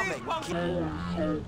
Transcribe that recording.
coming.